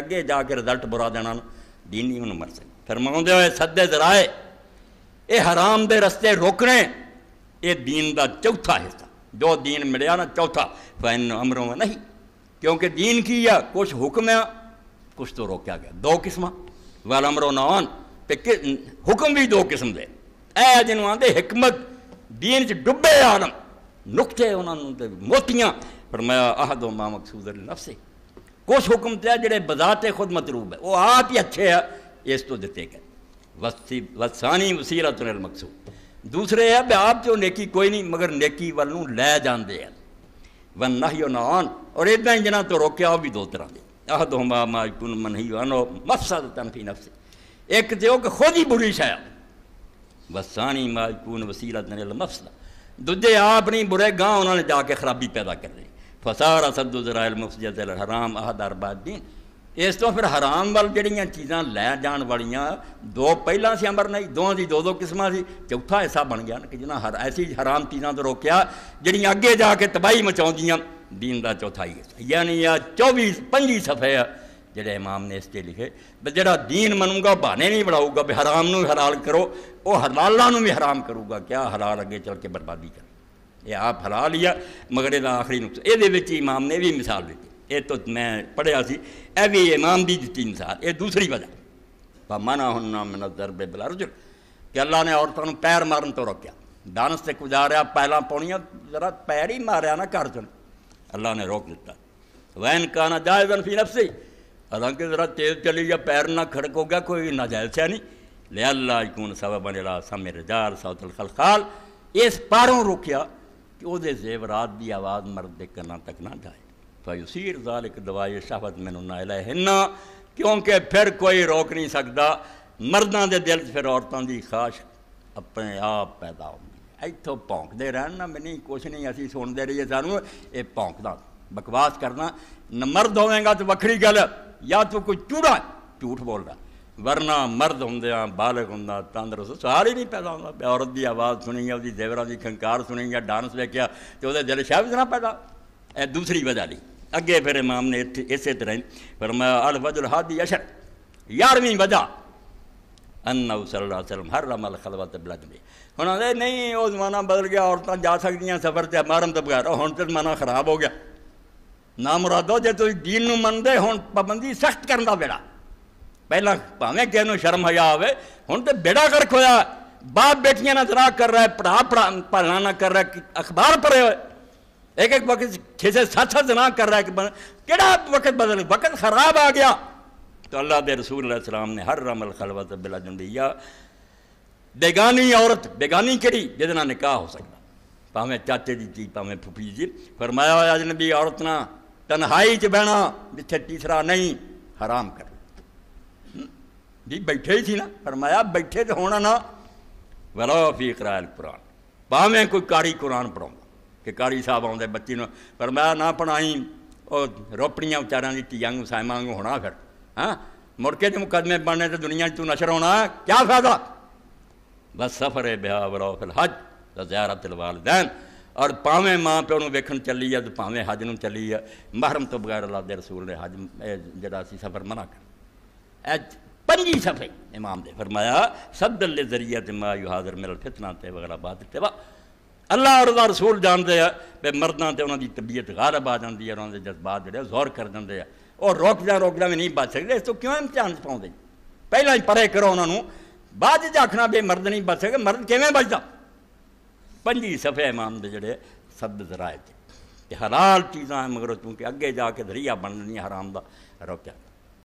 अगे जाके रिजल्ट बुरा देना दीनी उम्र से फरमाते हुए सदे जराए ये हराम दे रस्ते रोकने ये दीन का चौथा हिस्सा जो दीन मिलया ना चौथा फैन अमरों में नहीं क्योंकि दीन की है कुछ हुक्म है कुछ तो रोकया गया दो किस्म वाल अमरो नौन पे हुक्म भी दो किस्म दे ए जिन्होंने आते हिकमत दीन च डुबे आलम नुकते उन्होंने मोतियाँ फरमाया अहदो मा मकसूद नफसे कुछ हुक्म तो है जोड़े बजाते खुद मतलूब है वो आप ही अच्छे है इस तो दिते गए वसी वसानी वसीरत मकसूद दूसरे है भी आप जो नेकी कोई नहीं मगर नेकी वालू लै जाते हैं वन नहियो नौन और इदा ही जिन्होंने तो रोकया वह भी दो तरह के अहदो मा माकुन मनही आनो मफसद तनफी नफसे एक तो कि खुद ही बुरी शाया वसानी माजकून वसीरत मफसला दूजे आप नहीं बुरे गांव उन्होंने जाके खराबी पैदा कर रही फसारा सदू जरायल मुफ्त हराम आहदारबादी इस तो फिर हराम वाल जड़ियाँ चीज़ा लै जाने वाली दो पहला से अमर नहीं दोनों की दो किस्म से चौथा ऐसा बन गया ना कि जिन्हें हर ऐसी हराम चीज़ों तो रोकया जड़ियाँ अगे जाके तबाही मचादियाँ दीन का चौथा ही हिस्सा यानी आ 24-25 सफ़े है जेडे इमाम ने इसते लिखे जरा दीन मनूगा बहाने नहीं बढ़ाऊगा भी हराम नू हलाल करो वो हलाला नू भी हराम करूगा क्या हलाल अगे चल के बर्बादी कर ये आप हलाल ही है मगर यदा आखिरी नुकसान ये इमाम ने भी मिसाल दी ये तो मैं पढ़िया सी ए भी इमाम की दी मिसाल ये दूसरी वजह व मना हुन्ना मिन ज़र्बे बिल अर्जुल कि अल्लाह ने औरतों को पैर मारन तो रोकया दानस से गुजारिया पैलां पाउणियां जरा पैर ही मारिया ना घर चुन अल्लाह ने रोक दिता वैन काना जायज़न फी नफ्सी हालांकि जरा तेज चली या पैर ना खड़क हो गया कोई नाजायज है नहीं लियालाकून सब बने सामे रजार सौतल खलखाल इस पारों रोकया कि वो जेवरात की आवाज़ मर्द के कना तक ना जाए फायूसीर जाल एक दवाई शहवत मैनू ना इलाहिन्ना क्योंकि फिर कोई रोक नहीं सकता मर्दा के दिल फिर औरतों की खाश अपने आप पैदा होगी इतों भौंकते रहना मैंने कुछ नहीं असी सुनते रहिए सानू ये भौंकदा बकवास करना न मर्द होगा तो वक्री गल या तो कोई चूड़ा झूठ बोलता वरना मर्द होंद बालक होंदा तंदरुस्त सार ही नहीं पैदा होंदा औरत की आवाज़ सुनी उसकी जेवरों की खंकार सुनी या डांस देखा तो वह दिल शायद ना पैदा ए दूसरी वजह ली अगे फिर इमाम ने इस तरह पर मैं अल वजुल हादी अशर 11वीं वजह अन्ना सल्लम हर रमल खलवत बलजमे हम नहीं वो जमाना बदल गया औरतें जा सकती सफर से महरम तो बगैर हम तो जमाना खराब हो गया ना मुरादो जे तुम दीन नूं मनदे हुण पाबंदी सख्त करन दा बेड़ा पहला भावें किसी नूं शर्म हया आवे हुण तो बेड़ा गर्क होया बाप बेटियां ना तलाक कर रहा है पढ़ा पढ़ा पढ़ा ना कर रहा है अखबार पढ़े हुए एक एक वक्त 6-7 जना कर रहा है कि वक्त बदल वक्त खराब आ गया तो अल्लाह दे रसूल अलैहिस्सलाम ने हर रमल खलवत बिला जुंडिया बेगानी औरत बेगानी केड़ी जिहदे नाल निकाह हो सकदा भावें चाचे की धी भावें फुफी जी फरमाया होया अजनबी औरत ना तनहाई च बहना जिथे तीसरा नहीं हराम कर जी बैठे ही थी ना फरमाया बैठे तो होना ना वला फी इक़राअल कुरान भावें कोई कारी कुरान पढ़ाऊंगा कि कारी साहब आते बच्ची ने फरमाया ना पढ़ाई और रोपड़ियाँ विचारा की धियांग साइमां वांगू होना फिर हाँ मुड़ के जो मुकदमे बनने तो दुनिया तू नशर होना क्या फायदा बस सफर है ब्याह वला फिल हज ज़ियारतुल वालिदैन और भावें माँ प्यो को वेखन चली है तो भावें हज न चली है महरम तो बगैर अल्लाह दे रसूल ने हज जरा सफ़र मना कर 25 सफ़े इमाम ने फरमाया सदल के जरिए तो मा यू हाज़िर मेरा फितना ते वगैरह बाद ते वाह अल्लाह और उसदा रसूल जानते हैं भी मर्दा तो उन्होंने तबीयत गालब आ जाती है उन्होंने जज्बात जो ज़ोर कर देंगे और रोकदा भी नहीं बच सकते इस तो क्यों इम्तिहान पाते पहला ही परे करो उन्होंने बाद आखना भी मर्द नहीं बच सके मर्द किवें बचता 25 सफ़े इमाम के जोड़े सब जराए थे हलाल चीज़ा मगर चूंकि अगे जाके जरिया बननियाँ हराम का रोकया